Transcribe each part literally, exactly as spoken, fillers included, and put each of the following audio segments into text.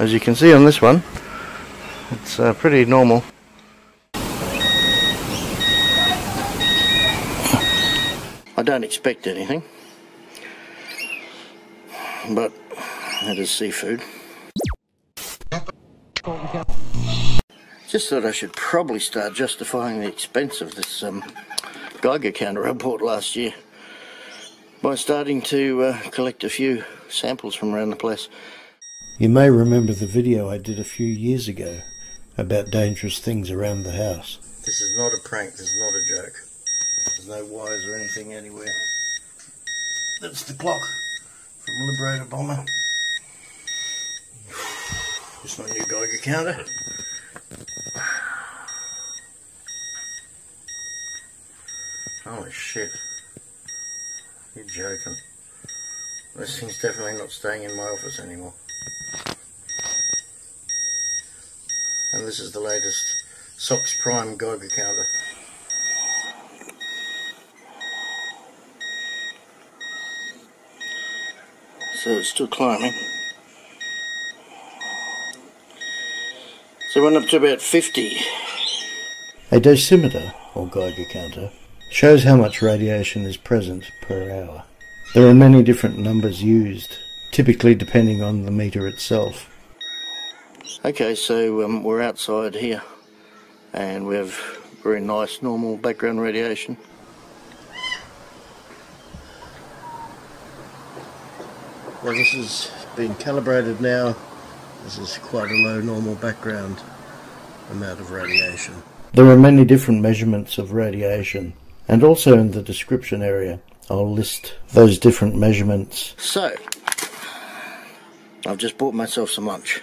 as you can see on this one, it's uh, pretty normal. I don't expect anything, but that is seafood. Just thought I should probably start justifying the expense of this um, Geiger counter I bought last year by starting to uh, collect a few samples from around the place. You may remember the video I did a few years ago about dangerous things around the house. This is not a prank, this is not a joke. There's no wires or anything anywhere. That's the clock from Liberator Bomber. It's my new Geiger counter. Holy shit. You're joking. This thing's definitely not staying in my office anymore. And this is the latest SOEKS Prime Geiger counter. So it's still climbing. So it went up to about fifty. A dosimeter, or Geiger counter, shows how much radiation is present per hour. There are many different numbers used, typically depending on the meter itself. Okay, so um, we're outside here and we have very nice normal background radiation. Well, this has been calibrated now. This is quite a low normal background amount of radiation. There are many different measurements of radiation. And also in the description area, I'll list those different measurements. So, I've just bought myself some lunch,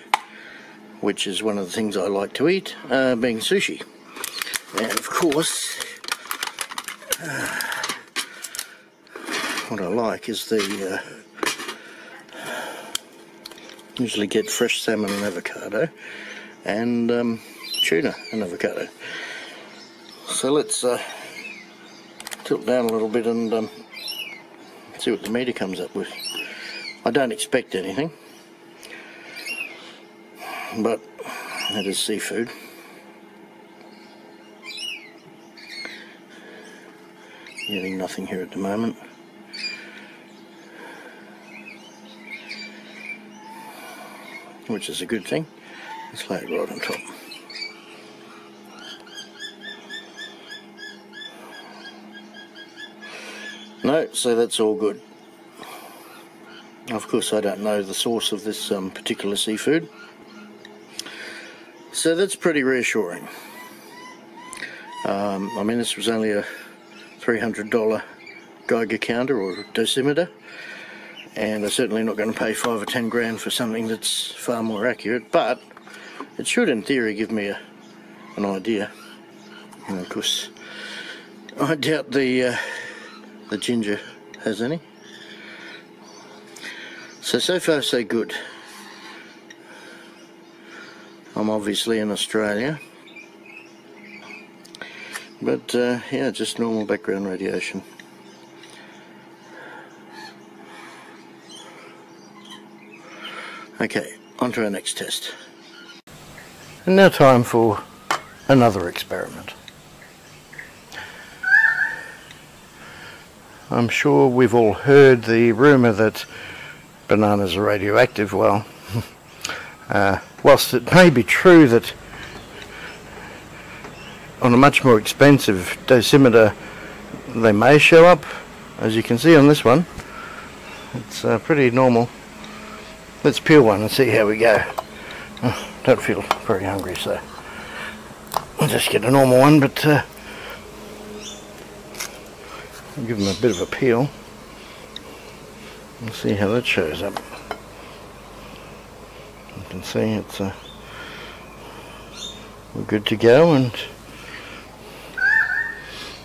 which is one of the things I like to eat, uh, being sushi. And of course, uh, what I like is the, uh, usually get fresh salmon and avocado, and um, tuna and avocado. So let's uh, tilt down a little bit and um, see what the meter comes up with. I don't expect anything, but that is seafood. Getting nothing here at the moment. Which is a good thing. Let's lay it right on top. No, so that's all good. Of course I don't know the source of this um, particular seafood. So that's pretty reassuring. Um, I mean, this was only a three hundred dollar Geiger counter or dosimeter, and I'm certainly not going to pay five or ten grand for something that's far more accurate, but it should in theory give me a, an idea. And of course I doubt the uh, the ginger has any. So, so far so good. I'm obviously in Australia, but uh, yeah, just normal background radiation. Okay, on to our next test. And now time for another experiment. I'm sure we've all heard the rumour that bananas are radioactive. Well, uh, whilst it may be true that on a much more expensive dosimeter they may show up, as you can see on this one, it's uh, pretty normal. Let's peel one and see how we go. Oh, don't feel very hungry, so I'll just get a normal one, but uh, I'll give them a bit of a peel and see how that shows up. You can see it's uh, we're good to go, and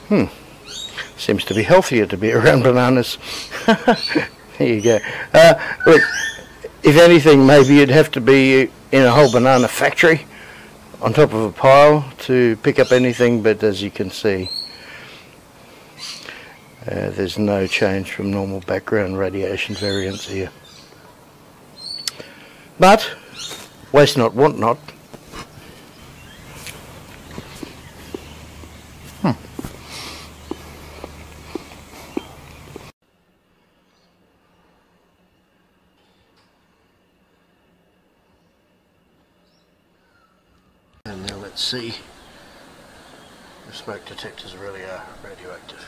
hmm seems to be healthier to be around bananas. There you go. Uh, look, if anything, maybe you'd have to be in a whole banana factory on top of a pile to pick up anything, but as you can see, Uh, there's no change from normal background radiation variance here. But Waste not, want not. Hmm. And now let's see if smoke detectors really are radioactive.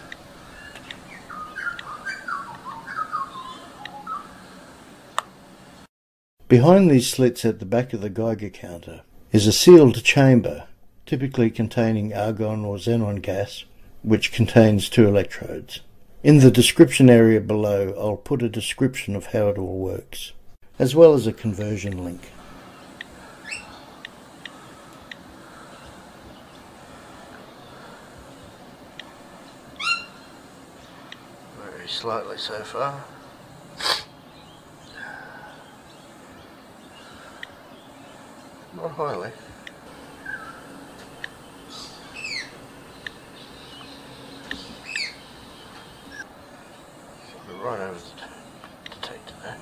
Behind these slits at the back of the Geiger counter is a sealed chamber, typically containing argon or xenon gas, which contains two electrodes. In the description area below, I'll put a description of how it all works, as well as a conversion link. Very slightly so far. Not highly. We're right over the detector there.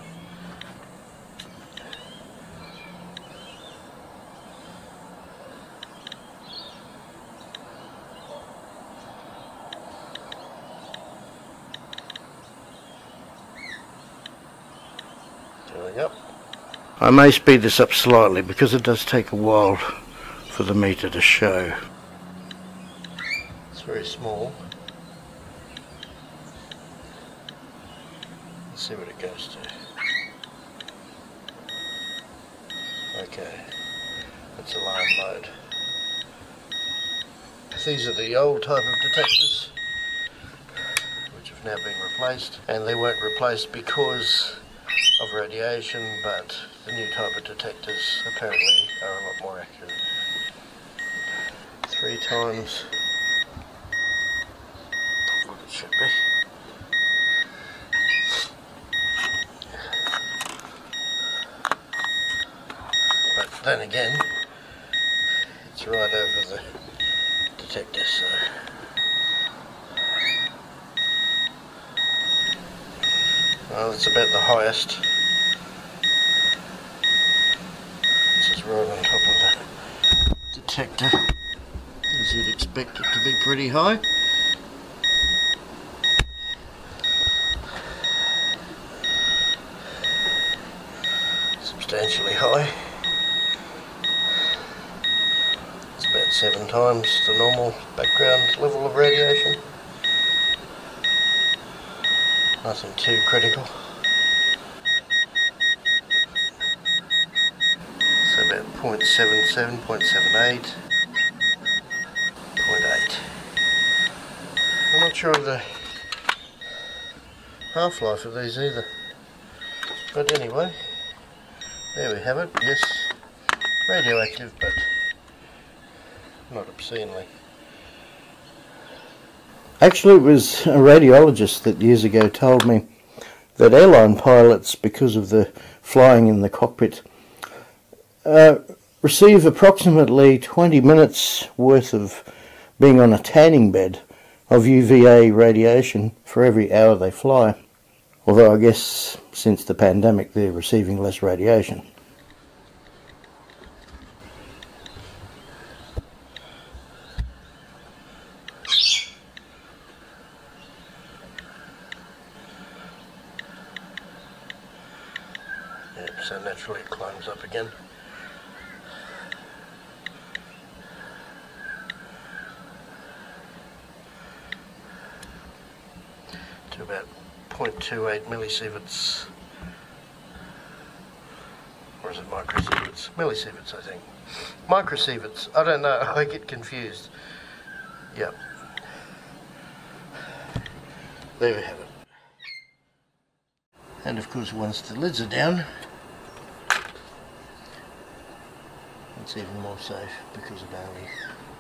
Going up. I may speed this up slightly because it does take a while for the meter to show. It's very small. Let's see what it goes to. Okay, that's alarm mode. These are the old type of detectors which have now been replaced, and they weren't replaced because of radiation, but the new type of detectors apparently are a lot more accurate. Three times what it should be. But then again, it's right over the detector, so well, it's about the highest. Right on top of the detector, as you'd expect it to be pretty high. Substantially high. It's about seven times the normal background level of radiation. Nothing too critical. zero point seven seven, zero point seven eight, zero point eight. I'm not sure of the half-life of these either, but anyway, there we have it. Yes, radioactive, but not obscenely. Actually, it was a radiologist that years ago told me that airline pilots, because of the flying in the cockpit, Uh, receive approximately twenty minutes worth of being on a tanning bed of U V A radiation for every hour they fly. Although I guess since the pandemic they're receiving less radiation. Yep, so naturally it climbs up again. To about zero point two eight millisieverts, or is it microsieverts? Millisieverts, I think. Microsieverts, I don't know, I get confused. Yep. There we have it. And of course, once the lids are down, it's even more safe because of our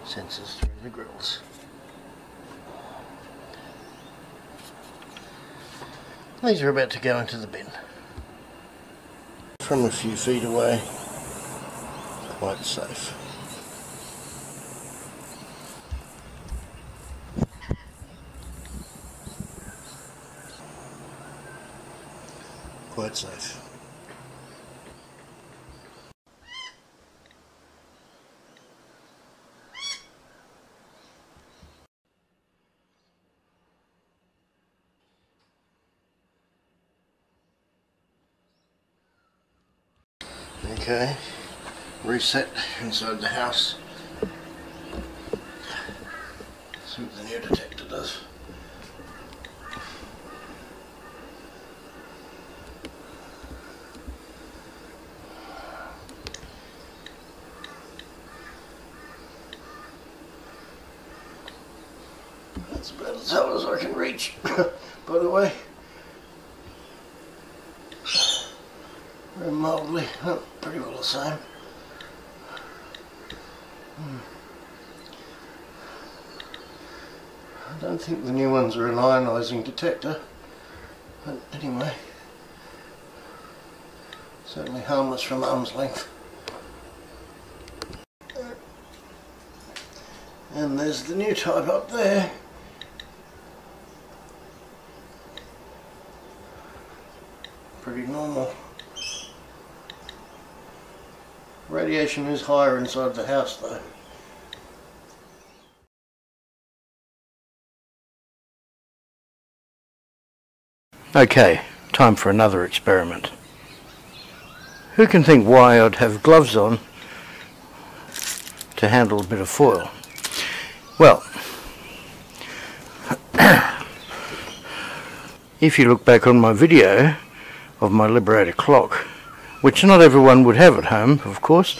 sensors through the grills. These are about to go into the bin. From a few feet away, quite safe. Quite safe. Okay, reset inside the house. See what the new detector does. That's about as hard as I can reach, by the way. Very mildly, oh, pretty well the same. Hmm. I don't think the new ones are an ionising detector, but anyway, certainly harmless from arm's length. And there's the new type up there. Pretty normal. Radiation is higher inside the house though. Okay, time for another experiment. Who can think why I'd have gloves on to handle a bit of foil? Well, if you look back on my video of my Liberator clock, which not everyone would have at home, of course,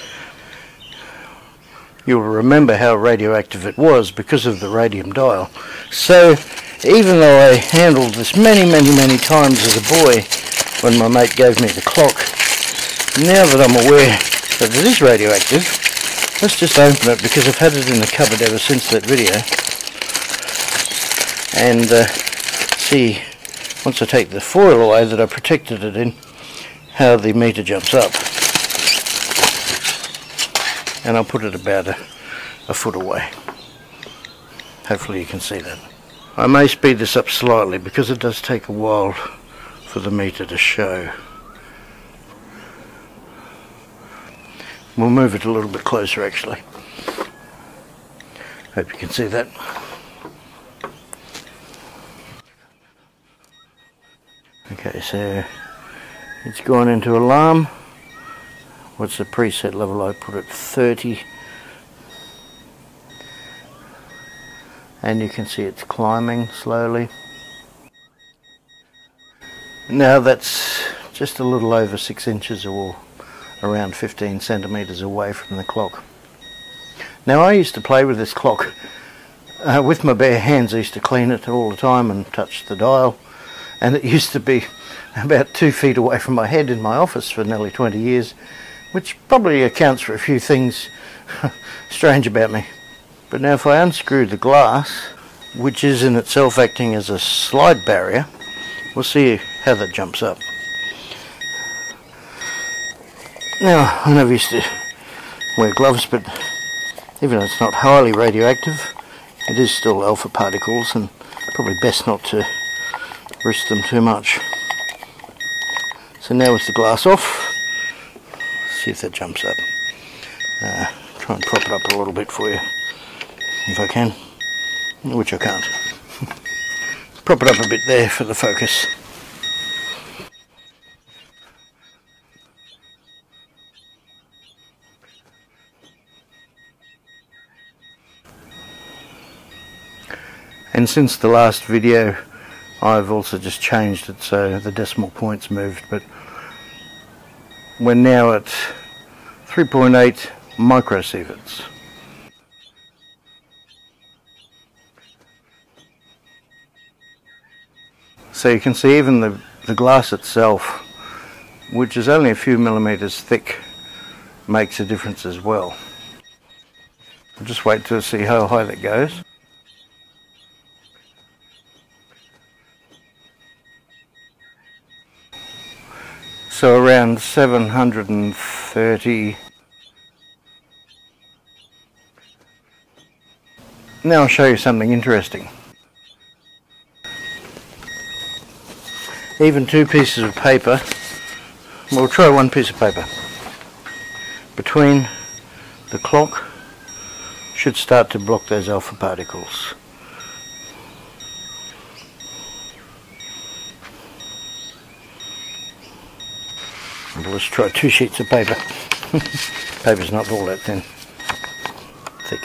you'll remember how radioactive it was because of the radium dial. So, even though I handled this many, many, many times as a boy when my mate gave me the clock, now that I'm aware that it is radioactive, let's just open it because I've had it in the cupboard ever since that video. And uh, see, once I take the foil away that I protected it in, how the meter jumps up. And I'll put it about a, a foot away. Hopefully you can see that. I may speed this up slightly because it does take a while for the meter to show. We'll move it a little bit closer actually. Hope you can see that. Okay, so it's gone into alarm. What's the preset level? I put it thirty. And you can see it's climbing slowly. Now that's just a little over six inches or around fifteen centimeters away from the clock. Now I used to play with this clock uh, with my bare hands. I used to clean it all the time and touch the dial, and it used to be about two feet away from my head in my office for nearly twenty years, which probably accounts for a few things strange about me. But now if I unscrew the glass, which is in itself acting as a slide barrier, we'll see how that jumps up. Now, I never used to wear gloves, but even though it's not highly radioactive, it is still alpha particles, and probably best not to risk them too much. So now with the glass off, see if that jumps up. Uh, try and prop it up a little bit for you. If I can, which I can't. Prop it up a bit there for the focus. And since the last video, I've also just changed it so the decimal points moved, but we're now at three point eight microsieverts. So you can see even the, the glass itself, which is only a few millimeters thick, makes a difference as well. I'll just wait to see how high that goes. So around seven hundred thirty. Now I'll show you something interesting. Even two pieces of paper, we'll try one piece of paper, between the clock should start to block those alpha particles. And let's try two sheets of paper. Paper's not all that thin. Thick.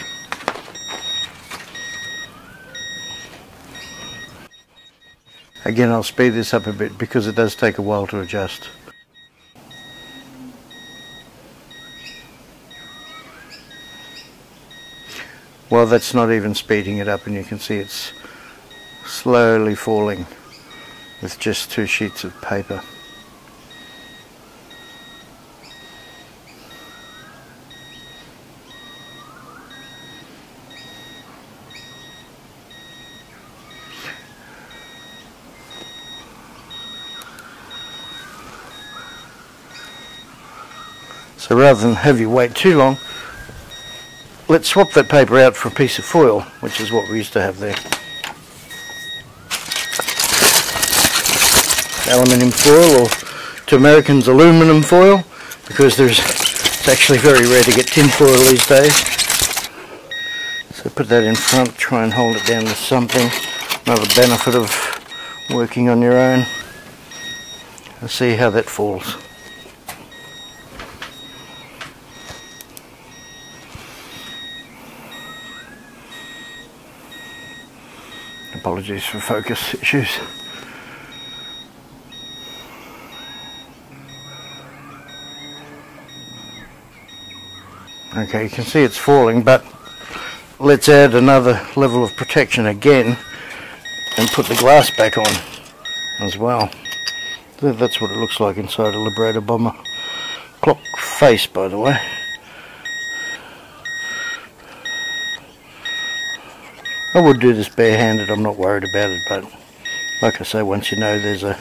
Again, I'll speed this up a bit because it does take a while to adjust. Well, that's not even speeding it up, and you can see it's slowly falling with just two sheets of paper. So rather than have you wait too long, let's swap that paper out for a piece of foil, which is what we used to have there. Aluminium foil, or to Americans, aluminum foil, because there's it's actually very rare to get tin foil these days. So put that in front, try and hold it down with something. Another benefit of working on your own. Let's see how that falls. Apologies for focus issues. Okay, you can see it's falling, but let's add another level of protection again and put the glass back on as well. That's what it looks like inside a Liberator Bomber. Clock face, by the way. I would do this barehanded, I'm not worried about it, but like I say, once you know there's a,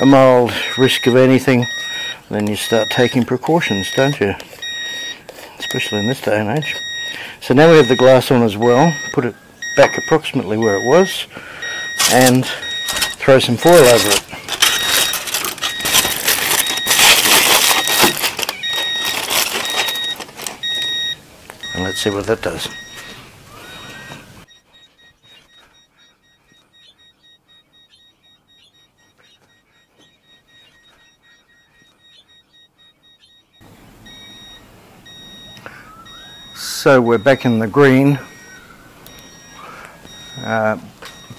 a mild risk of anything, then you start taking precautions, don't you? Especially in this day and age. So now we have the glass on as well, put it back approximately where it was, and throw some foil over it. And let's see what that does. So we're back in the green, uh,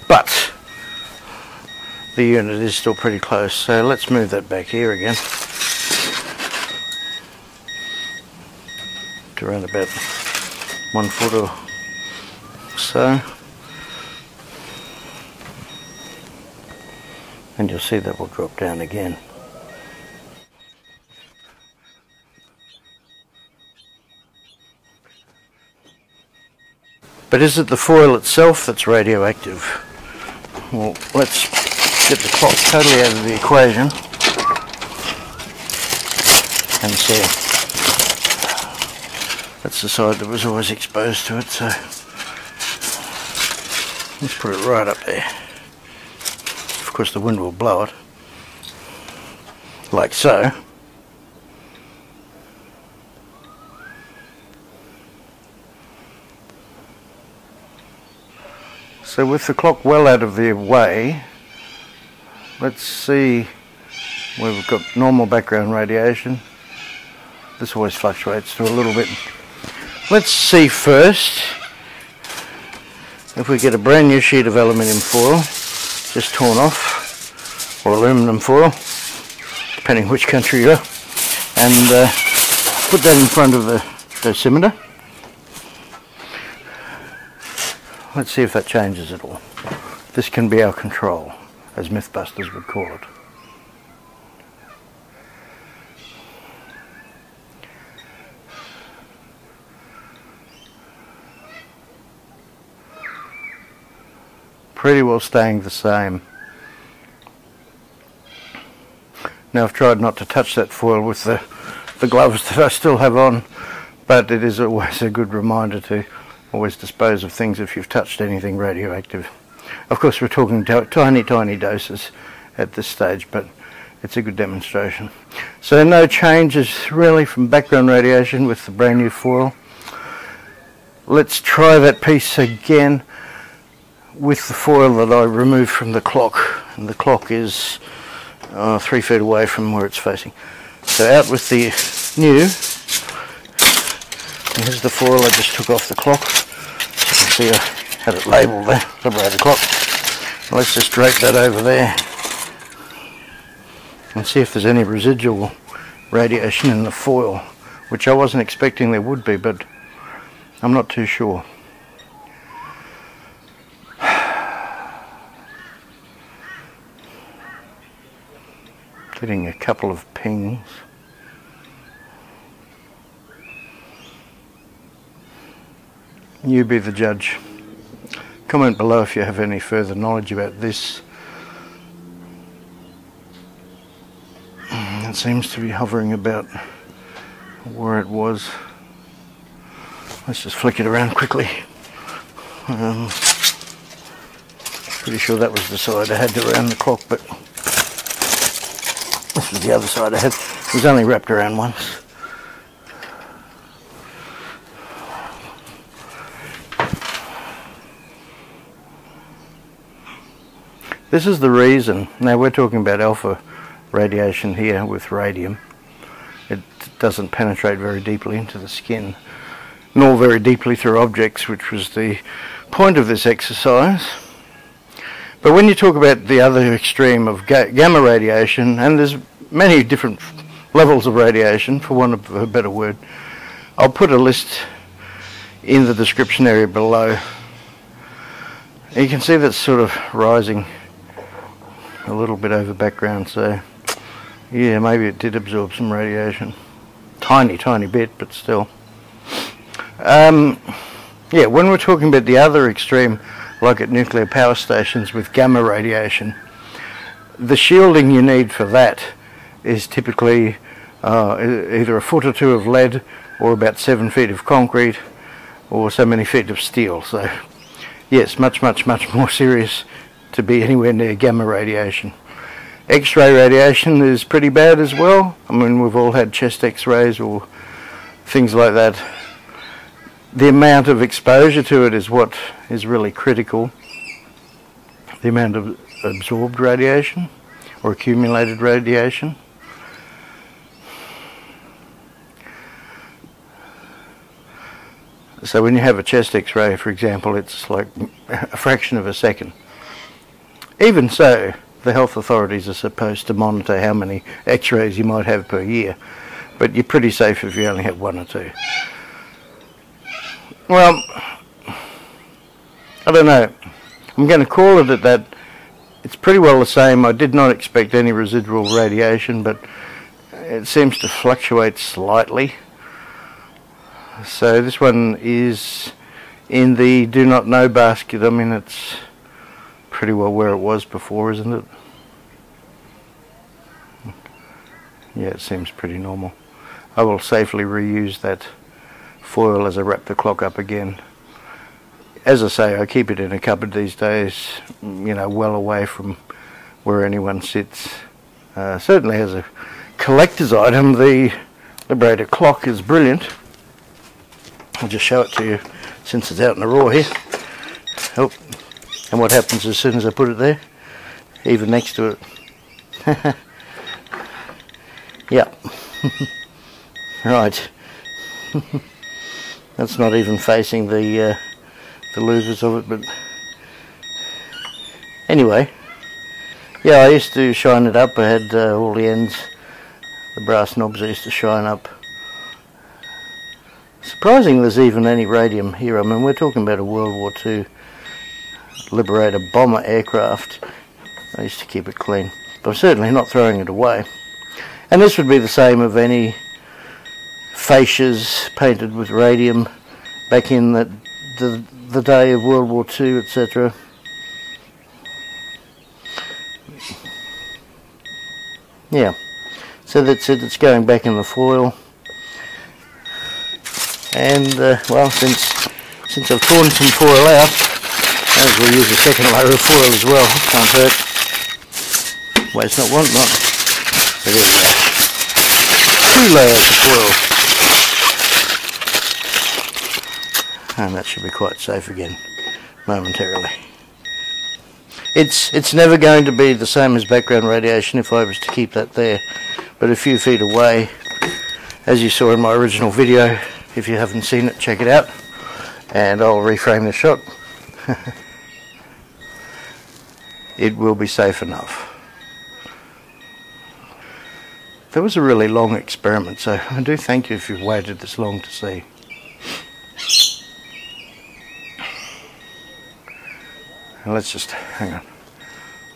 but the unit is still pretty close, so let's move that back here again to around about one foot or so, and you'll see that will drop down again. But is it the foil itself that's radioactive? Well, let's get the clock totally out of the equation and see. That's the side that was always exposed to it, so let's put it right up there. Of course, the wind will blow it, like so. So with the clock well out of the way, let's see where we've got normal background radiation. This always fluctuates to a little bit. Let's see first if we get a brand new sheet of aluminium foil, just torn off, or aluminium foil, depending which country you're in, and uh, put that in front of the dosimeter. Let's see if that changes at all. This can be our control, as Mythbusters would call it. Pretty well staying the same. Now I've tried not to touch that foil with the, the gloves that I still have on, but it is always a good reminder to always dispose of things if you've touched anything radioactive. Of course, we're talking tiny, tiny doses at this stage, but it's a good demonstration. So no changes really from background radiation with the brand new foil. Let's try that piece again with the foil that I removed from the clock, and the clock is uh, three feet away from where it's facing. So out with the new, and here's the foil I just took off the clock. You can see I had it labelled there, Liberator clock. Let's just drape that over there and see if there's any residual radiation in the foil, which I wasn't expecting there would be, but I'm not too sure. Getting a couple of pings. You be the judge. Comment below if you have any further knowledge about this. It seems to be hovering about where it was. Let's just flick it around quickly. Um, pretty sure that was the side I had around the clock, but this was the other side I had. It was only wrapped around once. This is the reason. Now we're talking about alpha radiation here with radium. It doesn't penetrate very deeply into the skin, nor very deeply through objects, which was the point of this exercise. But when you talk about the other extreme of ga gamma radiation, and there's many different levels of radiation, for want of a better word, I'll put a list in the description area below. And you can see that's sort of rising a little bit over background, so yeah, maybe it did absorb some radiation. Tiny, tiny bit, but still. Um, yeah, when we're talking about the other extreme, like at nuclear power stations with gamma radiation, the shielding you need for that is typically uh, either a foot or two of lead, or about seven feet of concrete, or so many feet of steel. So yes, much, much, much more serious to be anywhere near gamma radiation. X-ray radiation is pretty bad as well. I mean, we've all had chest x-rays or things like that. The amount of exposure to it is what is really critical. The amount of absorbed radiation or accumulated radiation. So when you have a chest x-ray, for example, it's like a fraction of a second. Even so, the health authorities are supposed to monitor how many x-rays you might have per year, but you're pretty safe if you only have one or two. Well, I don't know. I'm going to call it at that. It's pretty well the same. I did not expect any residual radiation, but it seems to fluctuate slightly. So this one is in the do not know basket. I mean, it's pretty well where it was before, isn't it? Yeah, it seems pretty normal. I will safely reuse that foil as I wrap the clock up again. As I say, I keep it in a cupboard these days, you know, well away from where anyone sits. Uh, certainly as a collector's item, the Liberator clock is brilliant. I'll just show it to you since it's out in the raw here. Oh, and what happens as soon as I put it there? Even next to it. Yeah. Right. That's not even facing the uh, the louvers of it, but anyway, yeah, I used to shine it up. I had uh, all the ends, the brass knobs I used to shine up. Surprising there's even any radium here. I mean, we're talking about a World War Two Liberator Bomber aircraft. I used to keep it clean, but I'm certainly not throwing it away. And this would be the same of any fascias painted with radium back in the, the, the day of World War Two, et cetera. Yeah, so that's it, it's going back in the foil. And, uh, well, since, since I've torn some foil out, I might as well use a second layer of foil as well. Can't hurt. Waste not, want not. So there we go. Two layers of foil. And that should be quite safe again momentarily. It's it's never going to be the same as background radiation if I was to keep that there, but a few feet away, as you saw in my original video. If you haven't seen it, check it out, and I'll reframe the shot. It will be safe enough. That was a really long experiment, so I do thank you if you've waited this long to see. And let's just, hang on,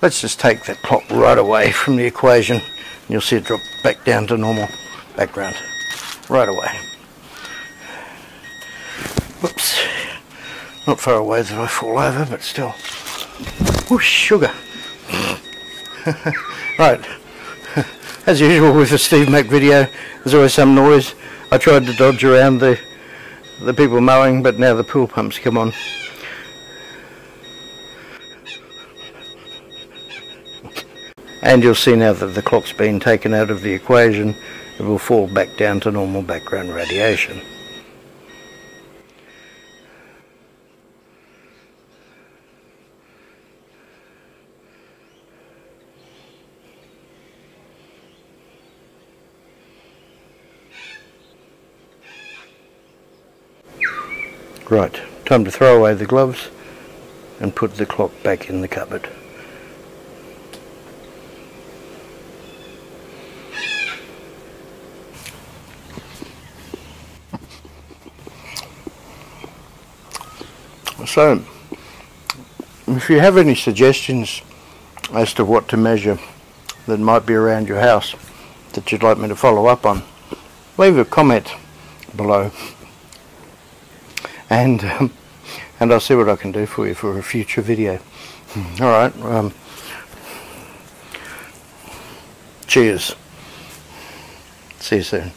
let's just take that clock right away from the equation, and you'll see it drop back down to normal background, right away. Whoops, not far away that I fall over, but still. Oh, sugar. Right, as usual with a Steve Mac video, there's always some noise. I tried to dodge around the, the people mowing, but now the pool pump's come on. And you'll see now that the clock's been taken out of the equation, it will fall back down to normal background radiation. Right, time to throw away the gloves and put the clock back in the cupboard. So, if you have any suggestions as to what to measure that might be around your house that you'd like me to follow up on, leave a comment below, and um, and I'll see what I can do for you for a future video. Mm. All right, um, cheers, see you soon.